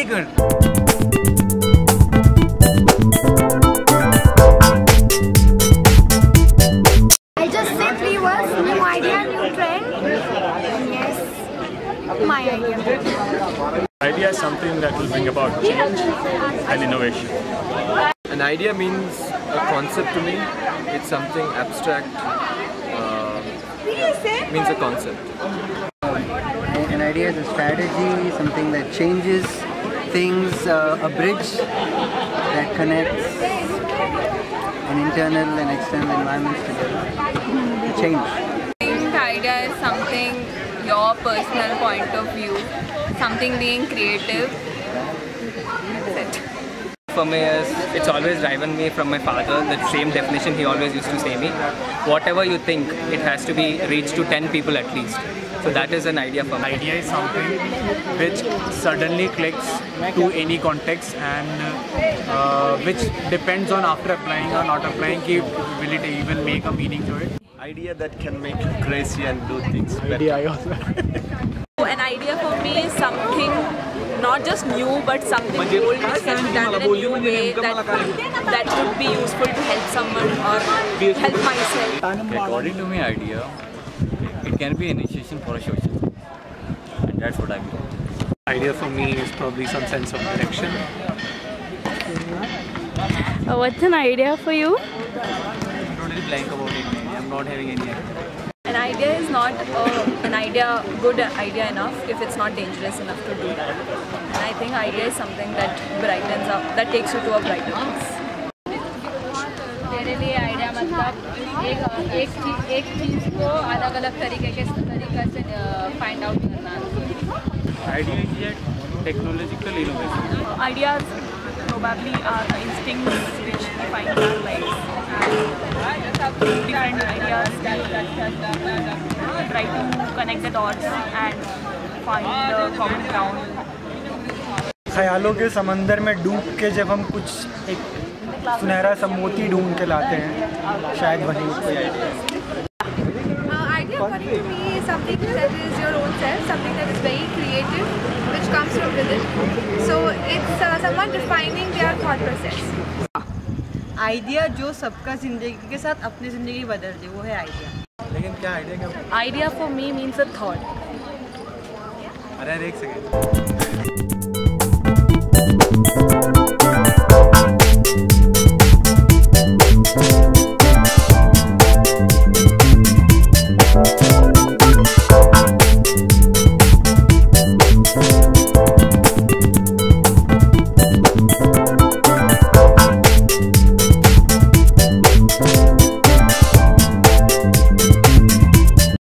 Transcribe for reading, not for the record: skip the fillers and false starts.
eagle. I just simply was new idea, new trend. Yes, my idea. Idea is something that will bring about change and innovation. An idea means a concept to me. It's something abstract. Means a concept. An idea is a strategy, something that changes things, a bridge that connects an internal and external environments together. Change. I think idea is something your personal point of view, something being creative. That's it. For me, it's always driven me from my father, that same definition he always used to say me. Whatever you think, it has to be reached to 10 people at least. So that is an idea for me. Idea is something which suddenly clicks to any context and which depends on after applying or not applying, will it even make a meaning to it? Idea that can make you crazy and do things better. Idea also. An idea for me is something not just new but something old which can be done in a new way that could be useful to help someone or help myself. According to my idea, it can be an initiation for a social, and that's what I mean. Idea for me is probably some sense of direction. What's an idea for you? I'm totally blank about it. I'm not having any idea. An idea is not good idea enough if it's not dangerous enough to do that. And I think idea is something that brightens up, that takes you to a brighter place. मेरे लिए idea मतलब एक चीज को अलग-अलग तरीके से find out करना. Idea is technological innovation. Ideas probably are the instincts which define our lives. Different ideas that try to connect the dots and find the common ground. ख्यालों के समंदर में डूब के जब हम कुछ एक सुनहरा सा मोती ढूंढ के लाते हैं, शायद वही कोई idea है. Idea according to me is something that is your own self, something that is very creative, which comes from within. So it's someone defining their thought process. Idea जो सबका जिंदगी के साथ अपनी जिंदगी बदल दे, वो है आइडिया. लेकिन क्या idea? Idea for me means a thought. अरे एक सेकंड.